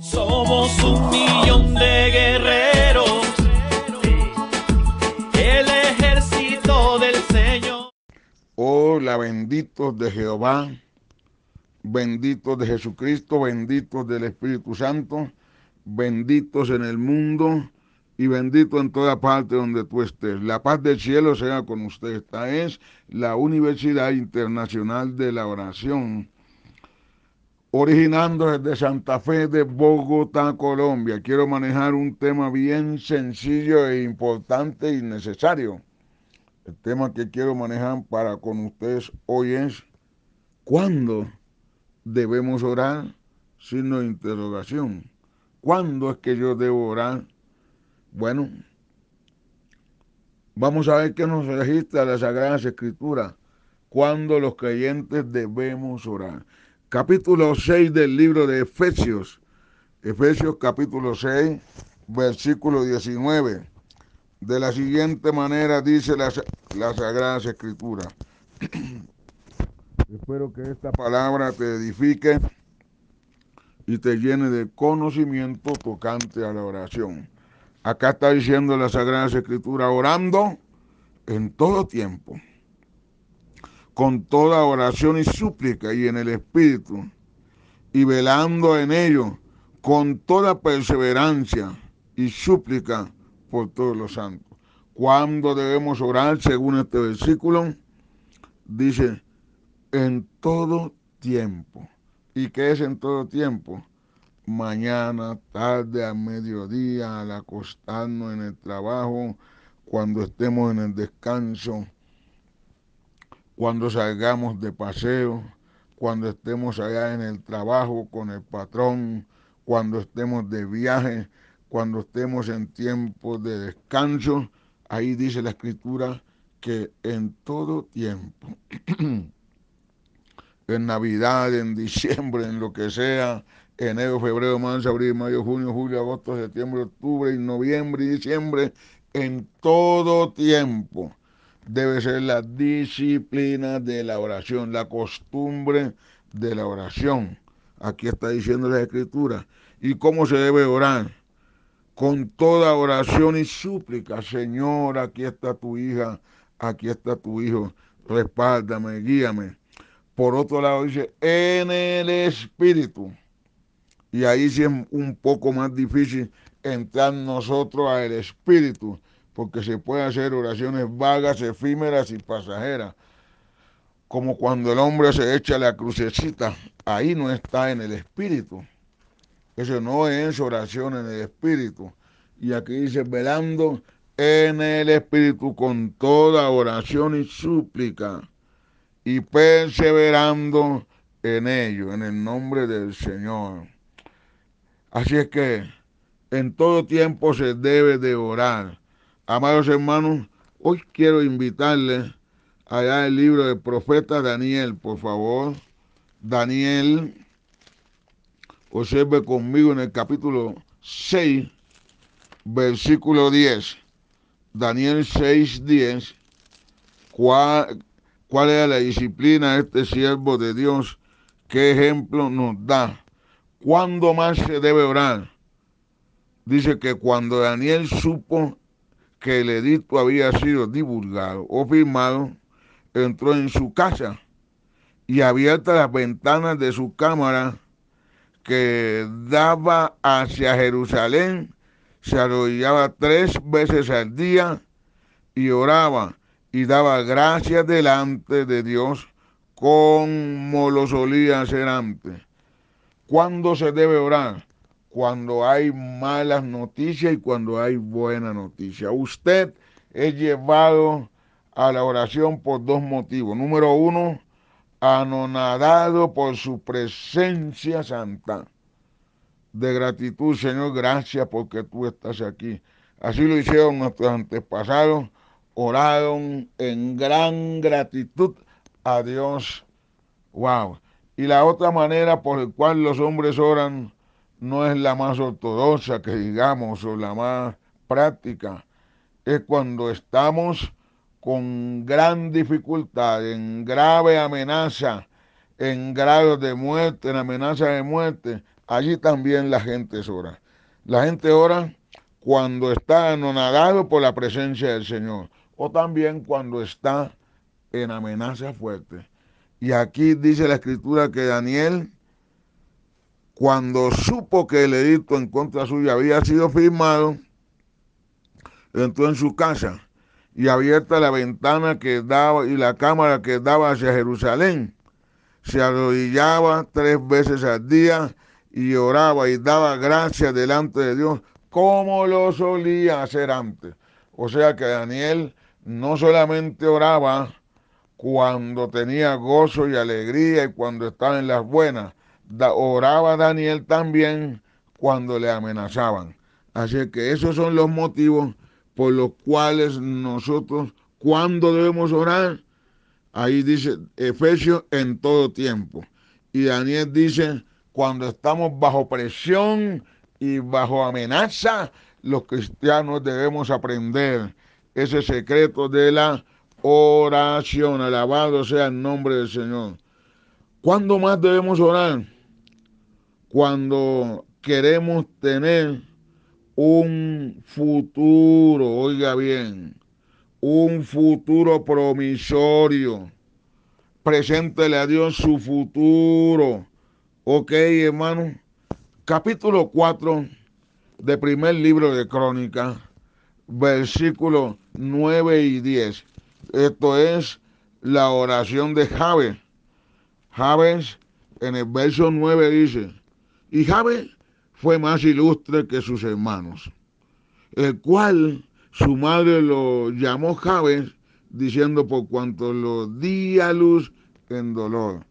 Somos 1.000.000 de guerreros, el ejército del Señor. Hola, benditos de Jehová, benditos de Jesucristo, benditos del Espíritu Santo, benditos en el mundo y bendito en toda parte donde tú estés. La paz del cielo sea con usted. Esta es la Universidad Internacional de la Oración, originando desde Santa Fe de Bogotá, Colombia. Quiero manejar un tema bien sencillo e importante y necesario. El tema que quiero manejar para con ustedes hoy es: ¿cuándo debemos orar? Signo de interrogación. ¿Cuándo es que yo debo orar? Bueno, vamos a ver qué nos registra la Sagrada Escritura. ¿Cuándo los creyentes debemos orar? Capítulo 6 del libro de Efesios, Efesios capítulo 6, versículo 19. De la siguiente manera dice la Sagrada Escritura. Espero que esta palabra te edifique y te llene de conocimiento tocante a la oración. Acá está diciendo la Sagrada Escritura: orando en todo tiempo, con toda oración y súplica y en el Espíritu, y velando en ello con toda perseverancia y súplica por todos los santos. ¿Cuándo debemos orar según este versículo? Dice, en todo tiempo. ¿Y qué es en todo tiempo? Mañana, tarde, al mediodía, al acostarnos, en el trabajo, cuando estemos en el descanso, cuando salgamos de paseo, cuando estemos allá en el trabajo con el patrón, cuando estemos de viaje, cuando estemos en tiempo de descanso. Ahí dice la Escritura que en todo tiempo, en Navidad, en diciembre, en lo que sea, enero, febrero, marzo, abril, mayo, junio, julio, agosto, septiembre, octubre, noviembre y diciembre, en todo tiempo. Debe ser la disciplina de la oración, la costumbre de la oración. Aquí está diciendo la Escritura. ¿Y cómo se debe orar? Con toda oración y súplica. Señor, aquí está tu hija, aquí está tu hijo, respáldame, guíame. Por otro lado dice, en el Espíritu. Y ahí sí es un poco más difícil entrar nosotros al Espíritu, porque se puede hacer oraciones vagas, efímeras y pasajeras, como cuando el hombre se echa la crucecita. Ahí no está en el Espíritu, eso no es oración en el Espíritu. Y aquí dice, velando en el Espíritu con toda oración y súplica, y perseverando en ello, en el nombre del Señor. Así es que en todo tiempo se debe de orar. Amados hermanos, hoy quiero invitarles allá el libro del profeta Daniel, por favor. Daniel, observe conmigo en el capítulo 6, versículo 10. Daniel 6, 10. ¿Cuál era la disciplina de este siervo de Dios? ¿Qué ejemplo nos da? ¿Cuándo más se debe orar? Dice que cuando Daniel supo que el edicto había sido divulgado o firmado, entró en su casa y abiertas las ventanas de su cámara que daba hacia Jerusalén, se arrodillaba 3 veces al día y oraba y daba gracias delante de Dios como lo solía hacer antes. ¿Cuándo se debe orar? Cuando hay malas noticias y cuando hay buena noticia. Usted es llevado a la oración por 2 motivos. Número 1, anonadado por su presencia santa. De gratitud, Señor, gracias porque tú estás aquí. Así lo hicieron nuestros antepasados, oraron en gran gratitud a Dios. ¡Wow! Y la otra manera por la cual los hombres oran no es la más ortodoxa, que digamos, o la más práctica. Es cuando estamos con gran dificultad, en grave amenaza, en grados de muerte, en amenaza de muerte. allí también la gente ora. La gente ora cuando está anonadado por la presencia del Señor, o también cuando está en amenaza fuerte. Y aquí dice la Escritura que Daniel, cuando supo que el edicto en contra suya había sido firmado, entró en su casa y abierta la ventana que daba y la cámara que daba hacia Jerusalén, se arrodillaba 3 veces al día y oraba y daba gracias delante de Dios, como lo solía hacer antes. O sea que Daniel no solamente oraba cuando tenía gozo y alegría y cuando estaba en las buenas, oraba Daniel también cuando le amenazaban. Así que esos son los motivos por los cuales nosotros, ¿cuándo debemos orar? Ahí dice Efesios, en todo tiempo. Y Daniel dice, cuando estamos bajo presión y bajo amenaza, los cristianos debemos aprender ese secreto de la oración. Alabado sea el nombre del Señor. ¿Cuándo más debemos orar? Cuando queremos tener un futuro, oiga bien, un futuro promisorio. Preséntele a Dios su futuro. Ok, hermano. Capítulo 4 del primer libro de Crónicas, versículos 9 y 10. Esto es la oración de Jabez. Jabez en el verso 9 dice, y Jabez fue más ilustre que sus hermanos, el cual su madre lo llamó Jabez, diciendo, por cuanto lo di a luz en dolor.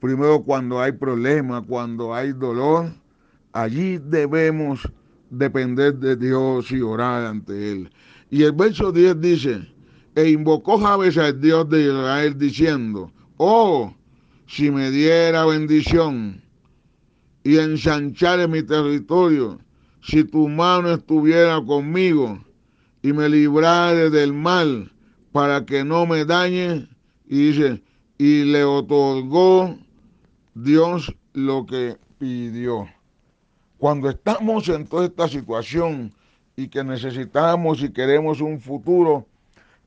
Primero, cuando hay problema, cuando hay dolor, allí debemos depender de Dios y orar ante Él. Y el verso 10 dice, e invocó Jabez al Dios de Israel, diciendo, oh, si me diera bendición y ensanchare mi territorio, si tu mano estuviera conmigo y me librare del mal para que no me dañe. Y dice, y le otorgó Dios lo que pidió. Cuando estamos en toda esta situación y que necesitamos y queremos un futuro,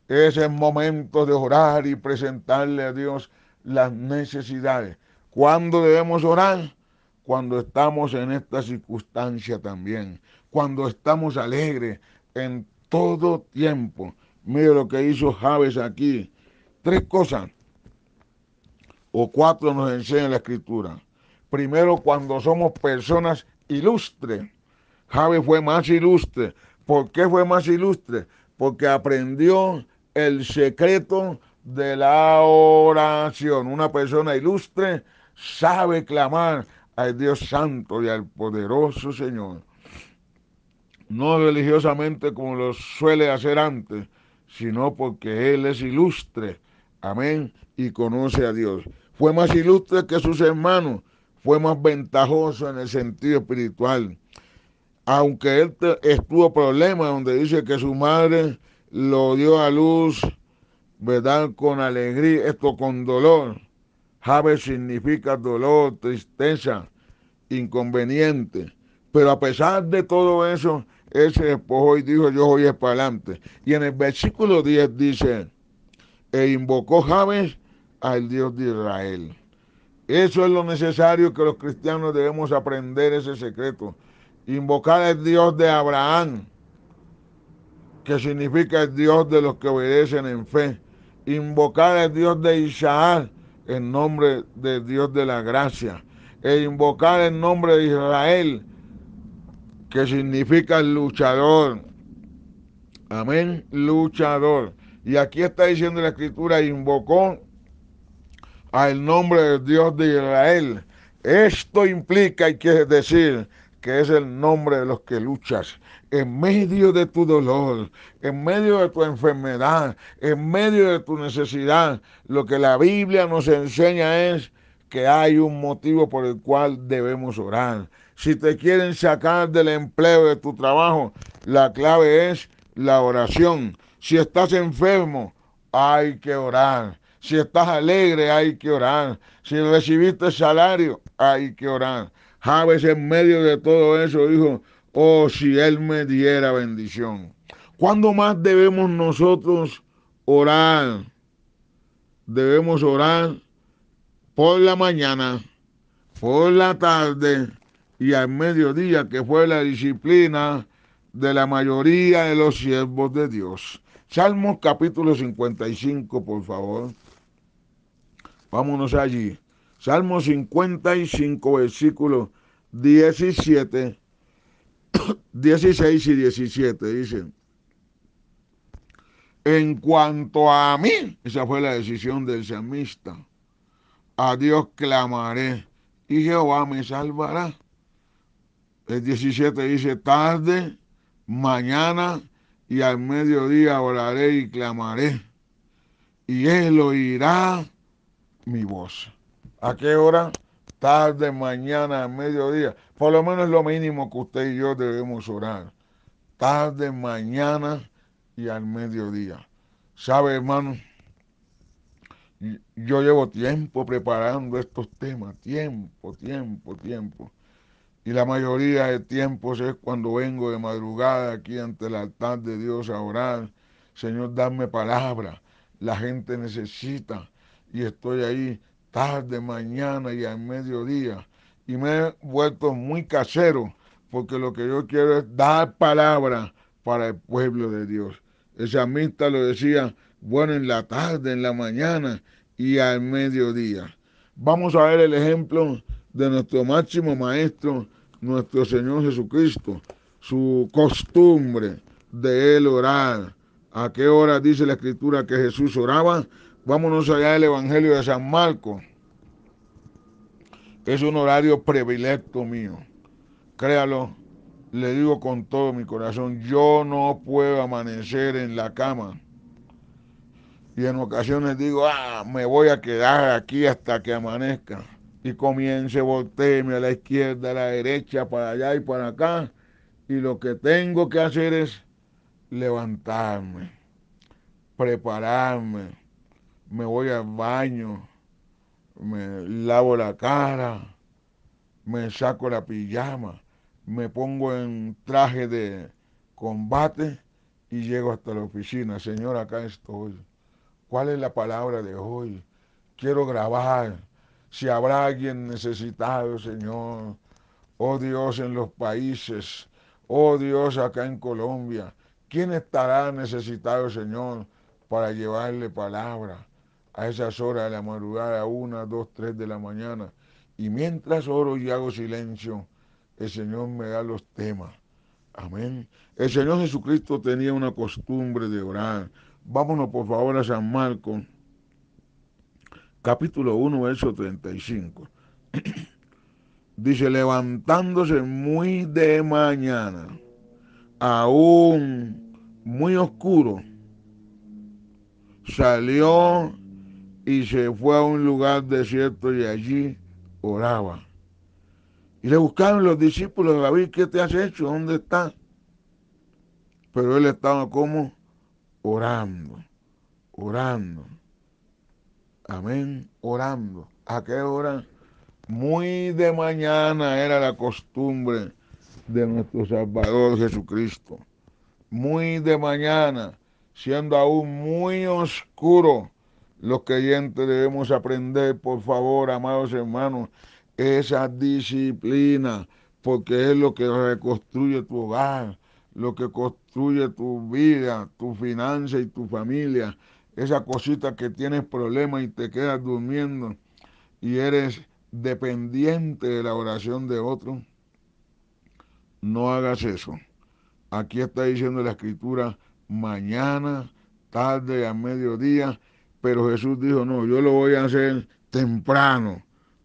es el momento de orar y presentarle a Dios las necesidades. ¿Cuándo debemos orar? Cuando estamos en esta circunstancia también, cuando estamos alegres, en todo tiempo. Mire lo que hizo Jabez aquí. 3 cosas, o 4 nos enseña la Escritura. Primero, cuando somos personas ilustres. Jabez fue más ilustre. ¿Por qué fue más ilustre? Porque aprendió el secreto de la oración. Una persona ilustre sabe clamar al Dios Santo y al poderoso Señor. No religiosamente como lo suele hacer antes, sino porque Él es ilustre. Amén. Y conoce a Dios. Fue más ilustre que sus hermanos. Fue más ventajoso en el sentido espiritual. Aunque él estuvo problemas, donde dice que su madre lo dio a luz, ¿verdad? Con alegría, esto con dolor. Jabez significa dolor, tristeza, inconveniente. Pero a pesar de todo eso, él se despojó y dijo, yo voy para adelante. Y en el versículo 10 dice, e invocó Jabez al Dios de Israel. Eso es lo necesario que los cristianos debemos aprender, ese secreto. Invocar al Dios de Abraham, que significa el Dios de los que obedecen en fe. Invocar al Dios de Isaac, en nombre de Dios de la gracia, e invocar el nombre de Israel, que significa luchador. Amén, luchador. Y aquí está diciendo la Escritura, invocó al nombre de Dios de Israel. Esto implica, hay que decir, que es el nombre de los que luchas. En medio de tu dolor, en medio de tu enfermedad, en medio de tu necesidad, lo que la Biblia nos enseña es que hay un motivo por el cual debemos orar. Si te quieren sacar del empleo, de tu trabajo, la clave es la oración. Si estás enfermo, hay que orar. Si estás alegre, hay que orar. Si recibiste salario, hay que orar. Jabez en medio de todo eso dijo: oh, si él me diera bendición. ¿Cuándo más debemos nosotros orar? Debemos orar por la mañana, por la tarde y al mediodía, que fue la disciplina de la mayoría de los siervos de Dios. Salmos capítulo 55, por favor. Vámonos allí. Salmo 55, versículos 17, 16 y 17, dice: en cuanto a mí, esa fue la decisión del salmista, a Dios clamaré y Jehová me salvará. El 17 dice: tarde, mañana y al mediodía oraré y clamaré, y él oirá mi voz. ¿A qué hora? Tarde, mañana, mediodía. Por lo menos lo mínimo que usted y yo debemos orar. Tarde, mañana y al mediodía. ¿Sabe, hermano? Yo llevo tiempo preparando estos temas. Tiempo. Y la mayoría de tiempos es cuando vengo de madrugada aquí ante el altar de Dios a orar. Señor, dame palabra. La gente necesita. Y estoy ahí tarde, mañana y al mediodía. Y me he vuelto muy casero, porque lo que yo quiero es dar palabra para el pueblo de Dios. El salmista lo decía, bueno, en la tarde, en la mañana y al mediodía. Vamos a ver el ejemplo de nuestro máximo maestro, nuestro Señor Jesucristo, su costumbre de él orar. ¿A qué hora dice la Escritura que Jesús oraba? Vámonos allá del Evangelio de San Marcos. Es un horario predilecto mío. Créalo, le digo con todo mi corazón, yo no puedo amanecer en la cama. Y en ocasiones digo, me voy a quedar aquí hasta que amanezca. Y comience a voltearme a la izquierda, a la derecha, para allá y para acá. Y lo que tengo que hacer es levantarme, prepararme. Me voy al baño, me lavo la cara, me saco la pijama, me pongo en traje de combate y llego hasta la oficina. Señor, acá estoy. ¿Cuál es la palabra de hoy? Quiero grabar. Si habrá alguien necesitado, Señor. Oh Dios, en los países. Oh Dios, acá en Colombia. ¿Quién estará necesitado, Señor, para llevarle palabra? A esas horas de la madrugada, 1, 2, 3 de la mañana. Y mientras oro y hago silencio, el Señor me da los temas. Amén. El Señor Jesucristo tenía una costumbre de orar. Vámonos por favor a San Marcos, capítulo 1, verso 35. Dice, levantándose muy de mañana, aún muy oscuro, salió y se fue a un lugar desierto y allí oraba. Y le buscaron los discípulos, David, ¿qué te has hecho? ¿Dónde estás? Pero él estaba como orando. Amén, orando. ¿A qué hora? Muy de mañana era la costumbre de nuestro Salvador Jesucristo. Muy de mañana, siendo aún muy oscuro. Los creyentes debemos aprender, por favor, amados hermanos, esa disciplina, porque es lo que reconstruye tu hogar, lo que construye tu vida, tu finanza y tu familia. Esa cosita que tienes problemas y te quedas durmiendo y eres dependiente de la oración de otro. No hagas eso. Aquí está diciendo la Escritura, mañana, tarde, a mediodía. Pero Jesús dijo, no, yo lo voy a hacer temprano.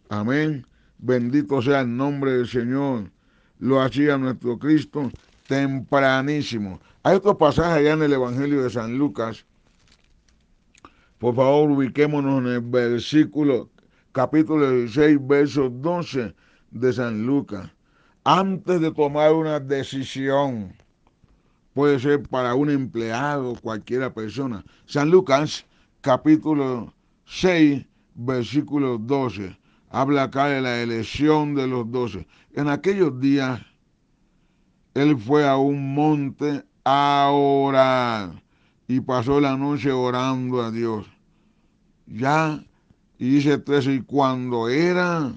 Amén. Bendito sea el nombre del Señor. Lo hacía nuestro Cristo tempranísimo. Hay otro pasaje allá en el Evangelio de San Lucas. Por favor, ubiquémonos en el versículo, capítulo 16, verso 12 de San Lucas. Antes de tomar una decisión, puede ser para un empleado, cualquiera persona. San Lucas, capítulo 6, versículo 12. habla acá de la elección de los 12. En aquellos días, él fue a un monte a orar y pasó la noche orando a Dios. Ya, y dice 13, y cuando era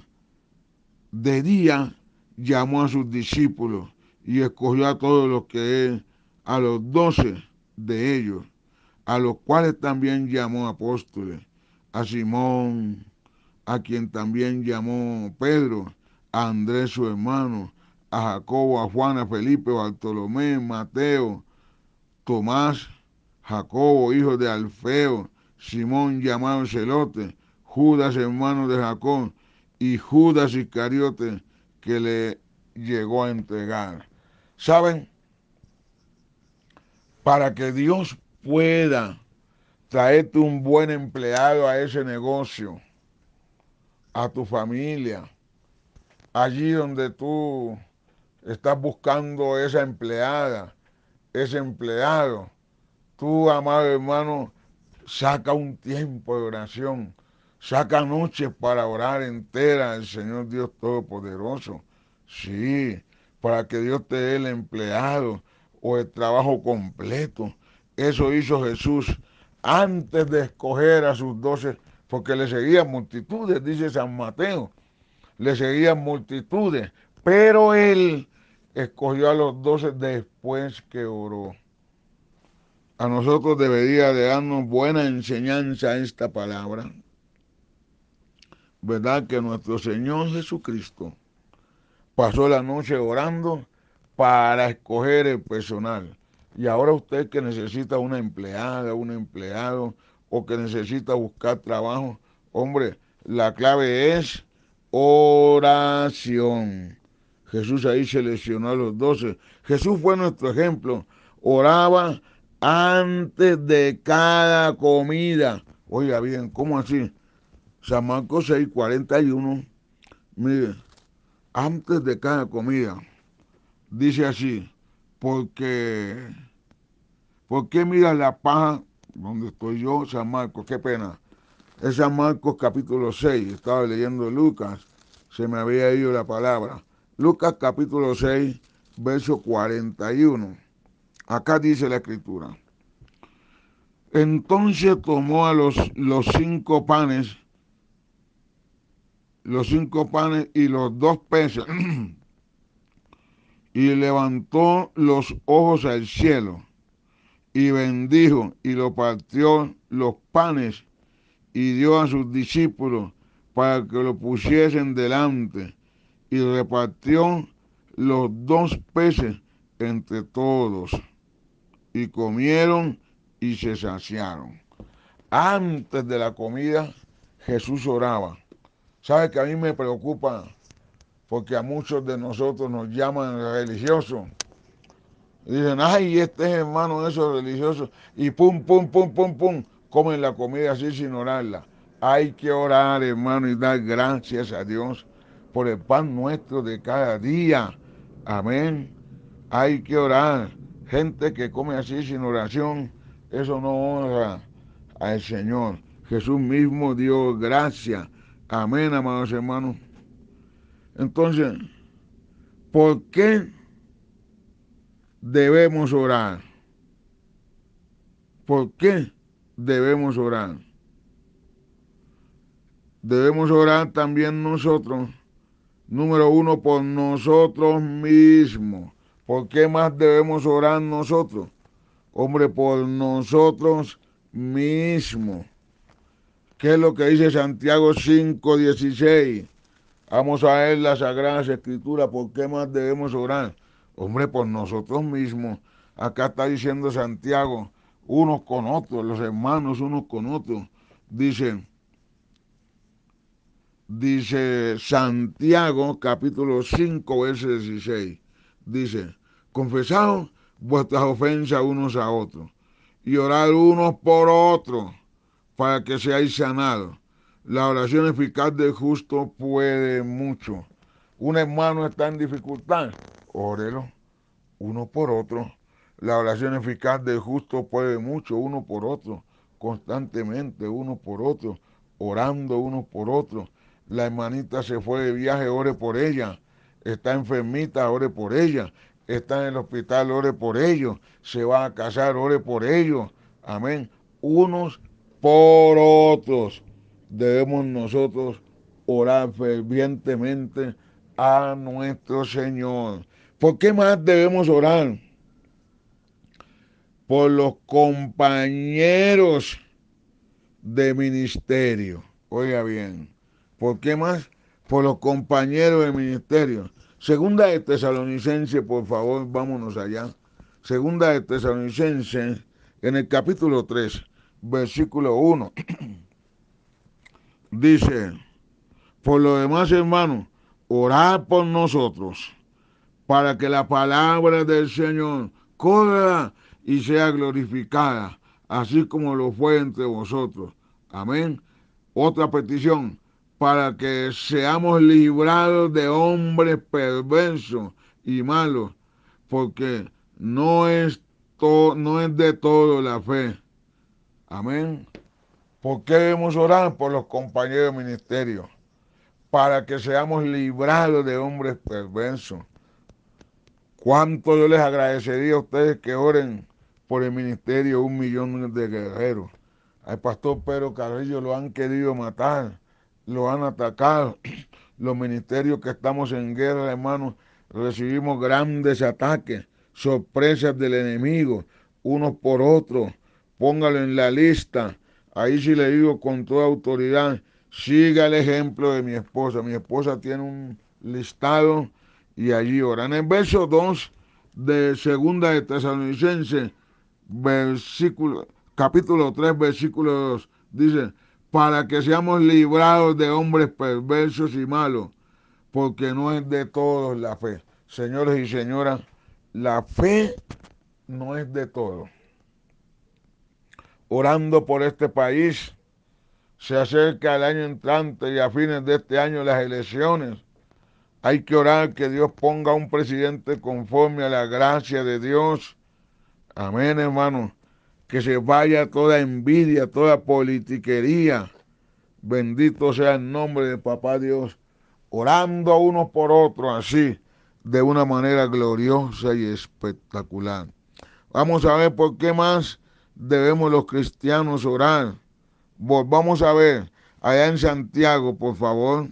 de día, llamó a sus discípulos y escogió a todos los que él, a los 12 de ellos, a los cuales también llamó apóstoles, a Simón, a quien también llamó Pedro, a Andrés su hermano, a Jacobo, a Juan, a Felipe, a Bartolomé, Mateo, Tomás, Jacobo, hijo de Alfeo, Simón llamado Celote, Judas, hermano de Jacob, y Judas Iscariote, que le llegó a entregar. ¿Saben? Para que Dios pueda traerte un buen empleado a ese negocio, a tu familia, allí donde tú estás buscando esa empleada, ese empleado, tú, amado hermano, saca un tiempo de oración, saca noches para orar entera al Señor Dios Todopoderoso. Sí, para que Dios te dé el empleado o el trabajo completo. Eso hizo Jesús antes de escoger a sus 12, porque le seguían multitudes, dice San Mateo. Le seguían multitudes, pero él escogió a los 12 después que oró. A nosotros debería de darnos buena enseñanza esta palabra. ¿Verdad que nuestro Señor Jesucristo pasó la noche orando para escoger el personal? Y ahora usted que necesita una empleada, un empleado, o que necesita buscar trabajo, hombre, la clave es oración. Jesús ahí seleccionó a los 12. Jesús fue nuestro ejemplo. Oraba antes de cada comida. Oiga bien, ¿cómo así? San Marcos 6, 41. Mire, antes de cada comida. Dice así, ¿por qué miras la paja donde estoy yo? San Marcos, qué pena. Es San Marcos capítulo 6, estaba leyendo Lucas, se me había ido la palabra. Lucas capítulo 6, verso 41. Acá dice la Escritura. Entonces tomó a los 5 panes, los 5 panes y los 2 peces, y levantó los ojos al cielo, y bendijo, y lo partió los panes, y dio a sus discípulos para que lo pusiesen delante, y repartió los 2 peces entre todos, y comieron y se saciaron. Antes de la comida, Jesús oraba. ¿Sabe que a mí me preocupa? Porque a muchos de nosotros nos llaman religiosos. Dicen, ay, este es hermano de esos religiosos, y pum, pum, pum, pum, pum, comen la comida así sin orarla. Hay que orar, hermano, y dar gracias a Dios por el pan nuestro de cada día. Amén. Hay que orar. Gente que come así sin oración, eso no honra al Señor. Jesús mismo dio gracias. Amén, amados hermanos. Entonces, ¿por qué debemos orar? ¿Por qué debemos orar? Debemos orar también nosotros, número uno, por nosotros mismos. ¿Por qué más debemos orar nosotros? Hombre, por nosotros mismos. ¿Qué es lo que dice Santiago 5:16? Vamos a ver las Sagradas Escrituras. ¿Por qué más debemos orar? Hombre, por nosotros mismos. Acá está diciendo Santiago, unos con otros, los hermanos unos con otros. Dice Santiago, capítulo 5, verso 16. Dice, confesaos vuestras ofensas unos a otros y orad unos por otros para que seáis sanados. La oración eficaz del justo puede mucho. Un hermano está en dificultad, órelo uno por otro. La oración eficaz del justo puede mucho, uno por otro, constantemente, uno por otro, orando uno por otro. la hermanita se fue de viaje, ore por ella, está enfermita, ore por ella, está en el hospital, ore por ellos, se van a casar, ore por ellos, amén. Unos por otros debemos nosotros orar fervientemente a nuestro Señor. ¿Por qué más debemos orar? Por los compañeros de ministerio. Oiga bien, ¿por qué más? Por los compañeros de ministerio. Segunda de Tesalonicense, por favor, vámonos allá. Segunda de Tesalonicense, en el capítulo 3, versículo 1, dice: por lo demás, hermanos, orad por nosotros, para que la palabra del Señor corra y sea glorificada, así como lo fue entre vosotros. Amén. Otra petición: para que seamos librados de hombres perversos y malos, porque no es de todo la fe. Amén. ¿Por qué debemos orar? Por los compañeros de ministerio, para que seamos librados de hombres perversos. ¿Cuánto yo les agradecería a ustedes que oren por el ministerio 1 millón de guerreros? Al pastor Pedro Carrillo lo han querido matar, lo han atacado. Los ministerios que estamos en guerra, hermanos, recibimos grandes ataques, sorpresas del enemigo, unos por otros. Póngalo en la lista. Ahí sí le digo con toda autoridad, siga el ejemplo de mi esposa. Mi esposa tiene un listado y allí ora. En el verso 2 de Segunda de Tesalonicenses, capítulo 3, versículo 2, dice: para que seamos librados de hombres perversos y malos, porque no es de todos la fe. Señores y señoras, la fe no es de todos. Orando por este país, se acerca el año entrante y a fines de este año las elecciones. Hay que orar que Dios ponga un presidente conforme a la gracia de Dios. Amén, hermano. Que se vaya toda envidia, toda politiquería. Bendito sea el nombre de Papá Dios. Orando a unos por otros así, de una manera gloriosa y espectacular. Vamos a ver por qué más debemos los cristianos orar. Volvamos a ver allá en Santiago, por favor.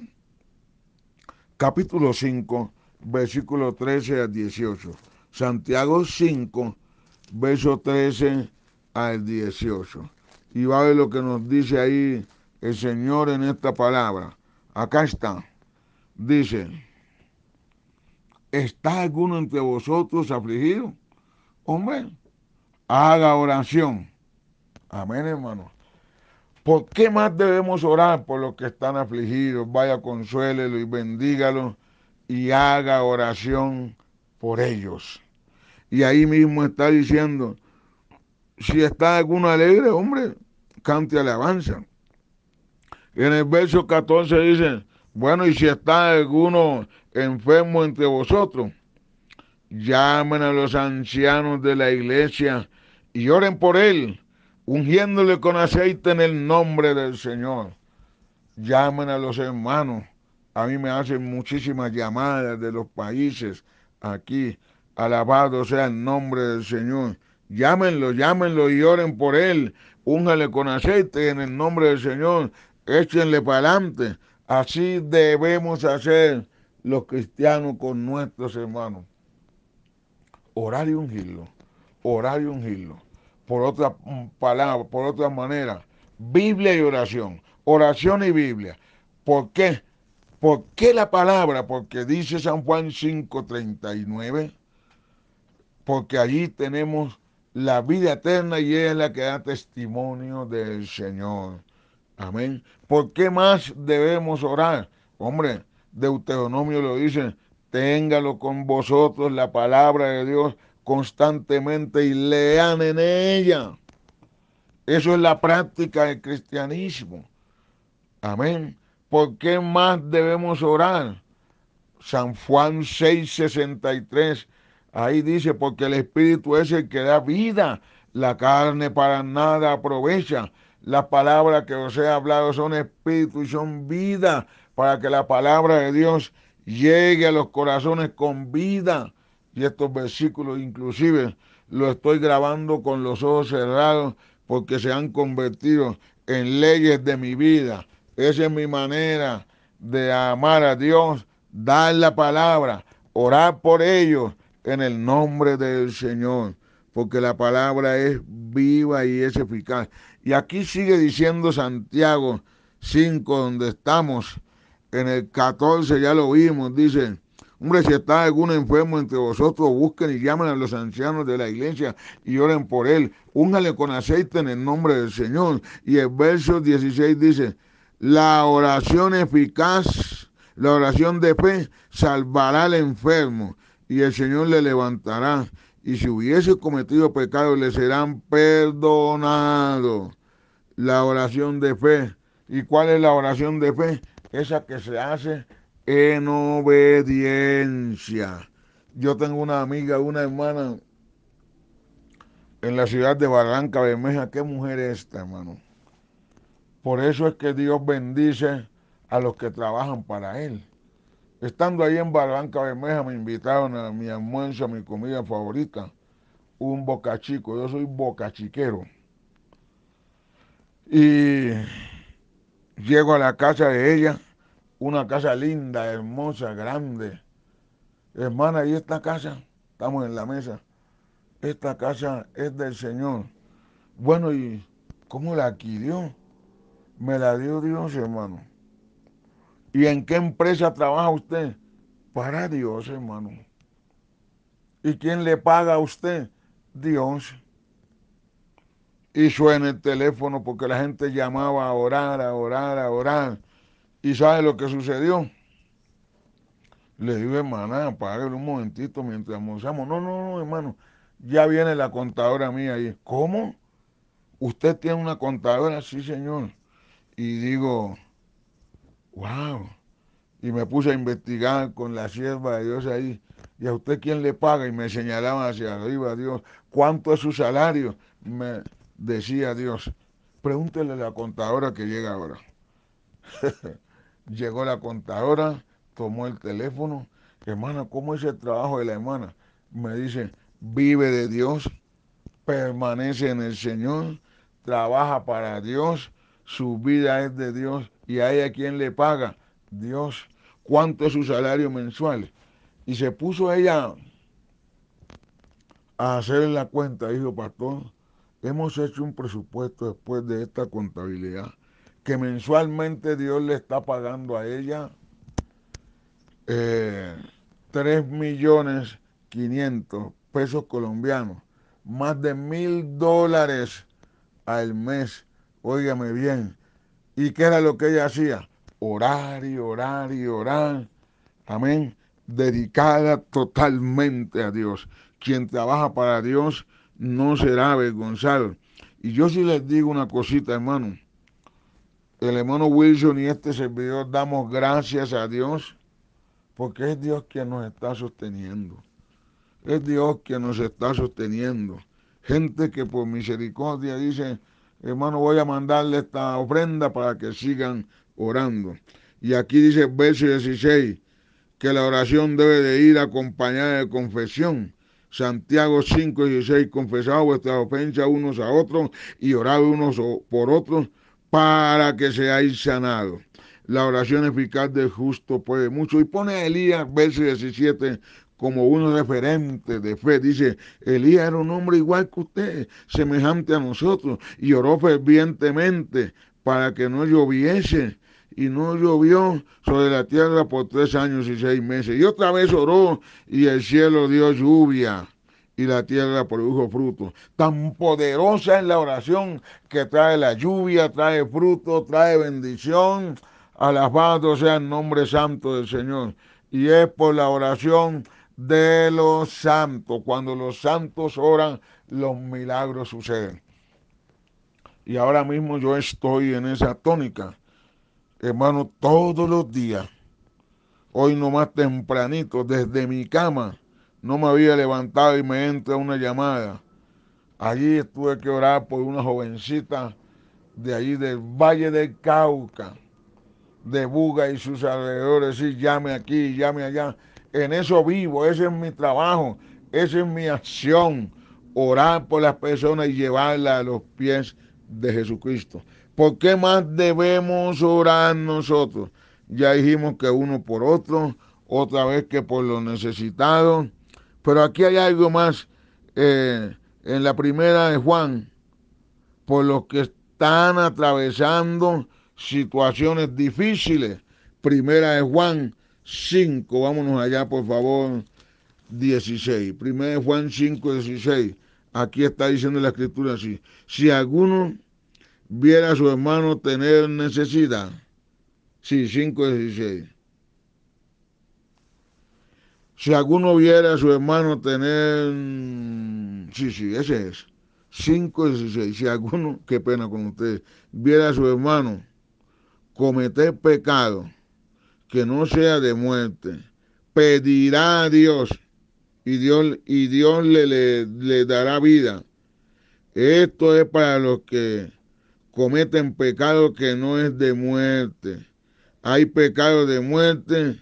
Capítulo 5, versículo 13 al 18. Santiago 5, verso 13 al 18. Y va a ver lo que nos dice ahí el Señor en esta palabra. Acá está. Dice: ¿está alguno entre vosotros afligido? Hombre, haga oración. Amén, hermano. ¿Por qué más debemos orar? Por los que están afligidos. Vaya, consuélelo y bendígalo y haga oración por ellos. Y ahí mismo está diciendo: si está alguno alegre, hombre, cante alabanza. En el verso 14 dice: bueno, y si está alguno enfermo entre vosotros, llamen a los ancianos de la iglesia y oren por él, ungiéndole con aceite en el nombre del Señor. Llamen a los hermanos. A mí me hacen muchísimas llamadas de los países aquí. Alabado sea el nombre del Señor. Llámenlo y oren por él, úngale con aceite en el nombre del Señor, échenle para adelante. Así debemos hacer los cristianos con nuestros hermanos. Orar y ungirlo, orar y ungirlo. Por otra palabra, por otra manera, Biblia y oración, oración y Biblia. ¿Por qué? ¿Por qué la palabra? Porque dice San Juan 5:39, porque allí tenemos la vida eterna y es la que da testimonio del Señor. Amén. ¿Por qué más debemos orar? Hombre, Deuteronomio lo dice: téngalo con vosotros la palabra de Dios constantemente y lean en ella. Eso es la práctica del cristianismo. Amén. ¿Por qué más debemos orar? San Juan 6:63. Ahí dice: porque el Espíritu es el que da vida, la carne para nada aprovecha. Las palabras que os he hablado son espíritu y son vida, para que la palabra de Dios llegue a los corazones con vida. Y estos versículos inclusive los estoy grabando con los ojos cerrados porque se han convertido en leyes de mi vida. Esa es mi manera de amar a Dios, dar la palabra, orar por ellos en el nombre del Señor, porque la palabra es viva y es eficaz. Y aquí sigue diciendo Santiago 5, donde estamos, en el 14 ya lo vimos, dice: hombre, si está algún enfermo entre vosotros, busquen y llamen a los ancianos de la iglesia y oren por él. Úngale con aceite en el nombre del Señor. Y el verso 16 dice: la oración eficaz, la oración de fe, salvará al enfermo y el Señor le levantará. Y si hubiese cometido pecado, le serán perdonados. La oración de fe. ¿Y cuál es la oración de fe? Esa que se hace en obediencia. Yo tengo una amiga, una hermana en la ciudad de Barranca Bermeja. Qué mujer esta, hermano. Por eso es que Dios bendice a los que trabajan para Él. Estando ahí en Barranca Bermeja me invitaron a mi almuerzo, a mi comida favorita, un bocachico. Yo soy bocachiquero. Y llego a la casa de ella. Una casa linda, hermosa, grande. Hermana, ¿y esta casa? Estamos en la mesa. Esta casa es del Señor. Bueno, ¿y cómo la adquirió? Me la dio Dios, hermano. ¿Y en qué empresa trabaja usted? Para Dios, hermano. ¿Y quién le paga a usted? Dios. Y suena el teléfono porque la gente llamaba a orar, a orar, a orar. ¿Y sabe lo que sucedió? Le digo, hermana, apáguelo un momentito mientras almorzamos. No, hermano, ya viene la contadora mía. Y, ¿cómo? ¿Usted tiene una contadora? Sí, señor. Y digo, wow. Y me puse a investigar con la sierva de Dios ahí. ¿Y a usted quién le paga? Y me señalaban hacia arriba, Dios. ¿Cuánto es su salario? Me decía Dios. Pregúntele a la contadora que llega ahora. Llegó la contadora, tomó el teléfono. Hermana, ¿cómo es el trabajo de la hermana? Me dice, vive de Dios, permanece en el Señor, trabaja para Dios, su vida es de Dios. ¿Y a ella quién le paga? Dios. ¿Cuánto es su salario mensual? Y se puso ella a hacer la cuenta. Dijo, pastor, hemos hecho un presupuesto después de esta contabilidad, que mensualmente Dios le está pagando a ella 3.500.000 pesos colombianos, más de $1,000 al mes, óigame bien. ¿Y qué era lo que ella hacía? Orar y orar y orar, amén, dedicada totalmente a Dios. Quien trabaja para Dios no será avergonzado. Y yo sí les digo una cosita, hermano. El hermano Wilson y este servidor damos gracias a Dios porque es Dios quien nos está sosteniendo. Es Dios quien nos está sosteniendo. Gente que por misericordia dice, hermano, voy a mandarle esta ofrenda para que sigan orando. Y aquí dice el verso 16, que la oración debe de ir acompañada de confesión. Santiago 5, 16, confesad vuestras ofensas unos a otros y orad unos por otros, para que seáis sanados. La oración eficaz del justo puede mucho. Y pone a Elías, verso 17, como un referente de fe. Dice, Elías era un hombre igual que usted, semejante a nosotros, y oró fervientemente para que no lloviese. Y no llovió sobre la tierra por 3 años y 6 meses. Y otra vez oró, y el cielo dio lluvia, y la tierra produjo fruto. Tan poderosa es la oración que trae la lluvia, trae fruto, trae bendición. Alabado sea el nombre santo del Señor. Y es por la oración de los santos. Cuando los santos oran, los milagros suceden. Y ahora mismo yo estoy en esa tónica, hermano, todos los días. Hoy nomás tempranito, desde mi cama, no me había levantado y me entra una llamada. Allí tuve que orar por una jovencita de allí del Valle del Cauca. de Buga y sus alrededores, y llame aquí, llame allá. En eso vivo, ese es mi trabajo, esa es mi acción, orar por las personas y llevarlas a los pies de Jesucristo. ¿Por qué más debemos orar nosotros? Ya dijimos que uno por otro, otra vez que por los necesitados, pero aquí hay algo más. En la primera de Juan, por los que están atravesando situaciones difíciles. Primera de Juan 5, vámonos allá por favor, 16. Primera de Juan 5, 16. Aquí está diciendo la Escritura así: si alguno viera a su hermano tener necesidad. Sí, 5, 16. Si alguno viera a su hermano tener... Sí, ese es. 5, 16. Si alguno, qué pena con ustedes, viera a su hermano cometer pecado que no sea de muerte, pedirá a Dios y Dios le dará vida. Esto es para los que cometen pecado que no es de muerte. Hay pecado de muerte,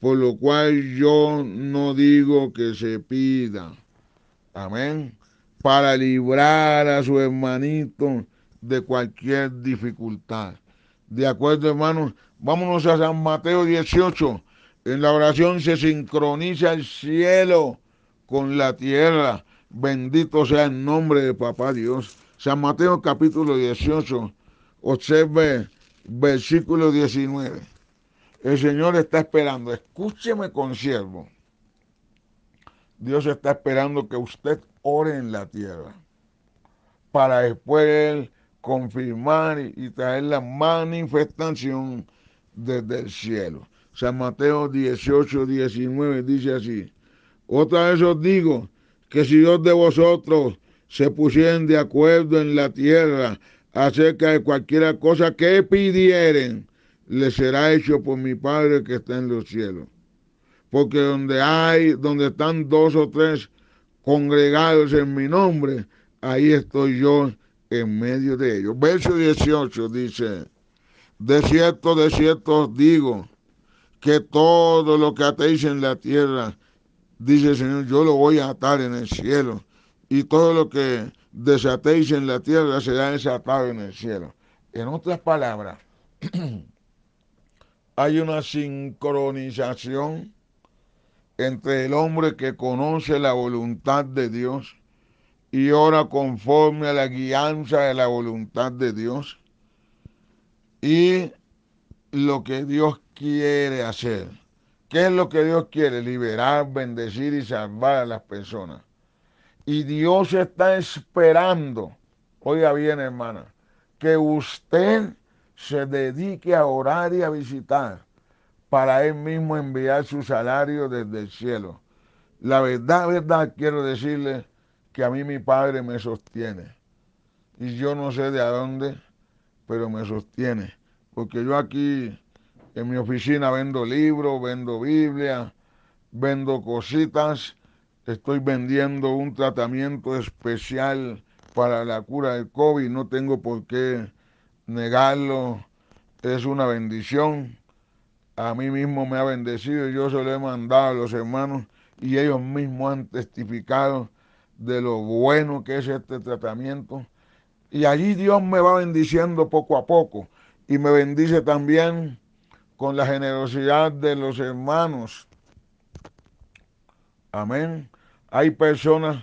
por lo cual yo no digo que se pida. Amén. Para librar a su hermanito de cualquier dificultad. De acuerdo, hermanos, vámonos a San Mateo 18. En la oración se sincroniza el cielo con la tierra. Bendito sea el nombre de Papá Dios. San Mateo capítulo 18, observe versículo 19. El Señor está esperando, escúcheme consiervo, Dios está esperando que usted ore en la tierra para después Él confirmar y traer la manifestación desde el cielo. San Mateo 18, 19 dice así: otra vez os digo que si dos de vosotros se pusieren de acuerdo en la tierra acerca de cualquier cosa que pidieren, le será hecho por mi Padre que está en los cielos. Porque donde están dos o tres congregados en mi nombre, ahí estoy yo en medio de ellos. Verso 18 dice: de cierto os digo, que todo lo que atéis en la tierra, dice el Señor, yo lo voy a atar en el cielo. Y todo lo que desatéis en la tierra será desatado en el cielo. En otras palabras, hay una sincronización entre el hombre que conoce la voluntad de Dios y ora conforme a la guianza de la voluntad de Dios y lo que Dios quiere hacer. ¿Qué es lo que Dios quiere? Liberar, bendecir y salvar a las personas. Y Dios está esperando, oiga bien hermana, que usted se dedique a orar y a visitar para Él mismo enviar su salario desde el cielo. La verdad, quiero decirle que a mí mi Padre me sostiene. Y yo no sé de a dónde, pero me sostiene. Porque yo aquí en mi oficina vendo libros, vendo Biblia, vendo cositas. Estoy vendiendo un tratamiento especial para la cura del COVID. No tengo por qué negarlo, es una bendición. A mí mismo me ha bendecido, yo se lo he mandado a los hermanos y ellos mismos han testificado de lo bueno que es este tratamiento. Y allí Dios me va bendiciendo poco a poco y me bendice también con la generosidad de los hermanos. Amén. Hay personas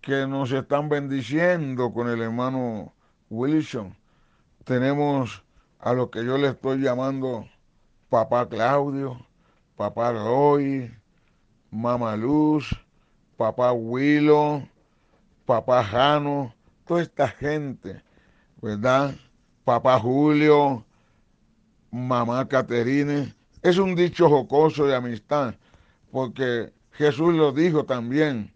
que nos están bendiciendo con el hermano Wilson. Tenemos a los que yo le estoy llamando Papá Claudio, Papá Roy, Mamá Luz, Papá Willow, Papá Jano, toda esta gente, ¿verdad? Papá Julio, Mamá Caterine. Es un dicho jocoso de amistad, porque Jesús lo dijo también,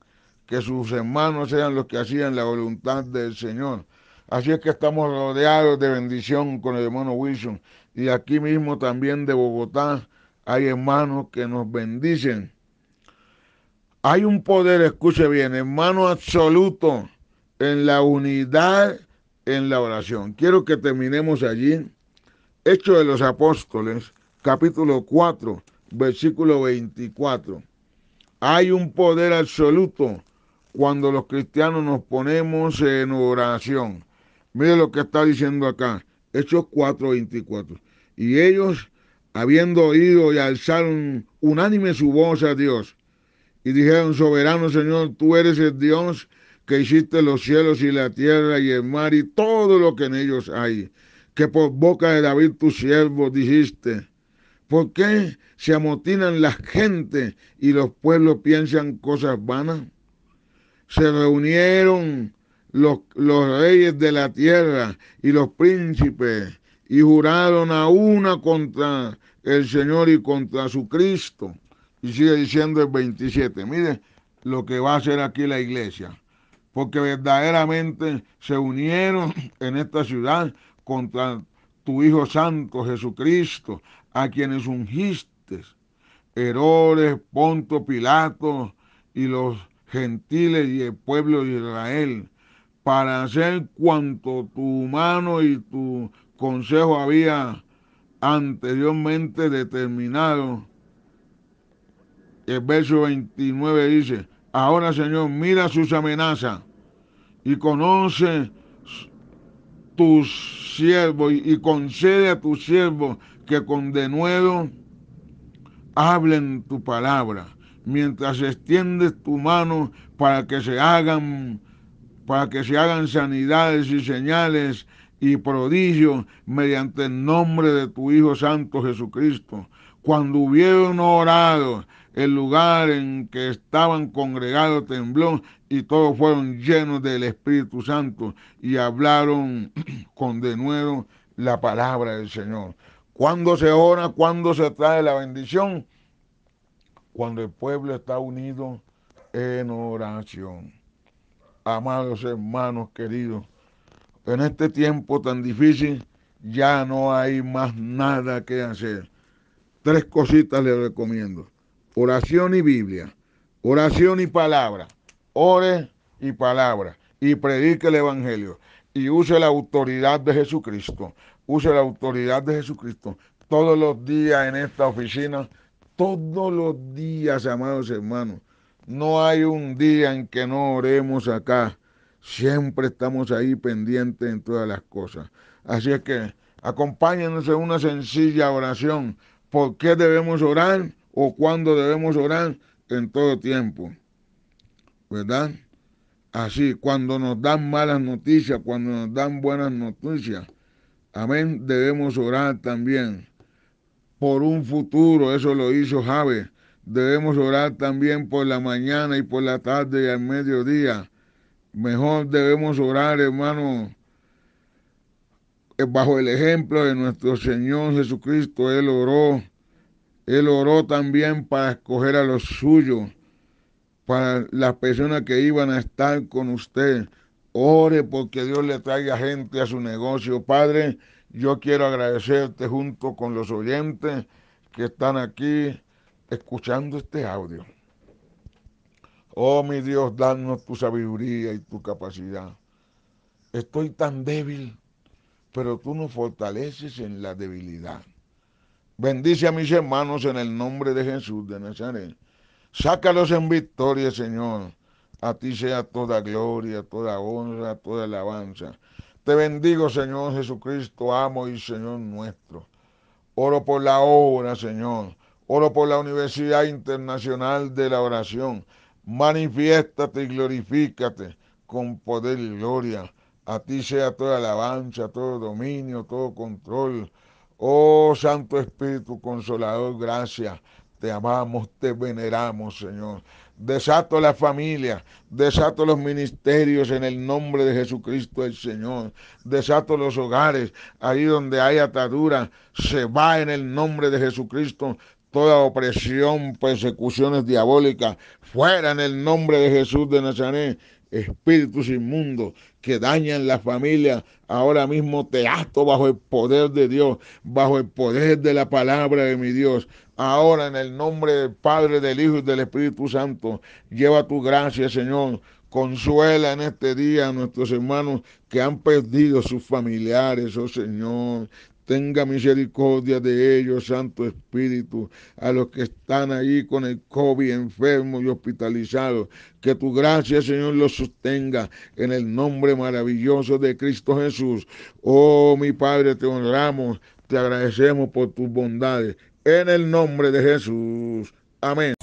que sus hermanos eran los que hacían la voluntad del Señor. Así es que estamos rodeados de bendición con el hermano Wilson. Y aquí mismo también de Bogotá hay hermanos que nos bendicen. Hay un poder, escuche bien, hermano absoluto en la unidad, en la oración. Quiero que terminemos allí Hechos de los Apóstoles, capítulo 4, versículo 24. Hay un poder absoluto cuando los cristianos nos ponemos en oración. Mire lo que está diciendo acá, Hechos 4, 24. Y ellos, habiendo oído y alzaron unánime su voz a Dios, y dijeron: soberano Señor, tú eres el Dios que hiciste los cielos y la tierra y el mar y todo lo que en ellos hay, que por boca de David tu siervo dijiste. ¿Por qué se amotinan las gentes y los pueblos piensan cosas vanas? Se reunieron los reyes de la tierra y los príncipes y juraron a una contra el Señor y contra su Cristo. Y sigue diciendo el 27, mire lo que va a hacer aquí la iglesia, porque verdaderamente se unieron en esta ciudad contra tu Hijo Santo Jesucristo, a quienes ungiste Herodes, Ponto, Pilato y los gentiles y el pueblo de Israel, para hacer cuanto tu mano y tu consejo había anteriormente determinado. El verso 29 dice: ahora, Señor, mira sus amenazas y conoce tus siervos y concede a tus siervos que con denuedo hablen tu palabra, mientras extiendes tu mano para que se hagan sanidades y señales y prodigios mediante el nombre de tu Hijo Santo Jesucristo. Cuando hubieron orado, el lugar en que estaban congregados tembló y todos fueron llenos del Espíritu Santo y hablaron con denuedo la palabra del Señor. ¿Cuándo se ora? ¿Cuándo se trae la bendición? Cuando el pueblo está unido en oración. Amados hermanos queridos, en este tiempo tan difícil ya no hay más nada que hacer. Tres cositas les recomiendo: oración y Biblia, oración y palabra. Ore y palabra y predique el Evangelio y use la autoridad de Jesucristo. Use la autoridad de Jesucristo todos los días en esta oficina, todos los días, amados hermanos. No hay un día en que no oremos acá. Siempre estamos ahí pendientes en todas las cosas. Así es que acompáñenos en una sencilla oración. ¿Por qué debemos orar o cuándo debemos orar? En todo tiempo, ¿verdad? Así, cuando nos dan malas noticias, cuando nos dan buenas noticias, amén, debemos orar también por un futuro, eso lo hizo Jabez. Debemos orar también por la mañana y por la tarde y al mediodía. Mejor debemos orar, hermano, bajo el ejemplo de nuestro Señor Jesucristo. Él oró también para escoger a los suyos, para las personas que iban a estar con usted. Ore porque Dios le traiga gente a su negocio. Padre, yo quiero agradecerte junto con los oyentes que están aquí escuchando este audio. Oh, mi Dios, danos tu sabiduría y tu capacidad. Estoy tan débil, pero tú nos fortaleces en la debilidad. Bendice a mis hermanos en el nombre de Jesús de Nazaret. Sácalos en victoria, Señor. A ti sea toda gloria, toda honra, toda alabanza. Te bendigo, Señor Jesucristo, amo y Señor nuestro. Oro por la obra, Señor. Oro por la Universidad Internacional de la Oración. Manifiéstate y glorifícate con poder y gloria. A ti sea toda alabanza, todo dominio, todo control. Oh, Santo Espíritu Consolador, gracias. Te amamos, te veneramos, Señor. Desato la familia, desato los ministerios en el nombre de Jesucristo el Señor. Desato los hogares, ahí donde hay atadura, se va en el nombre de Jesucristo. Toda opresión, persecuciones diabólicas, fuera en el nombre de Jesús de Nazaret. Espíritus inmundos que dañan la familia, ahora mismo te ato bajo el poder de Dios, bajo el poder de la palabra de mi Dios. Ahora en el nombre del Padre, del Hijo y del Espíritu Santo, lleva tu gracia, Señor. Consuela en este día a nuestros hermanos que han perdido sus familiares, oh Señor. Tenga misericordia de ellos, Santo Espíritu, a los que están ahí con el COVID, enfermos y hospitalizados. Que tu gracia, Señor, los sostenga en el nombre maravilloso de Cristo Jesús. Oh, mi Padre, te honramos, te agradecemos por tus bondades. En el nombre de Jesús. Amén.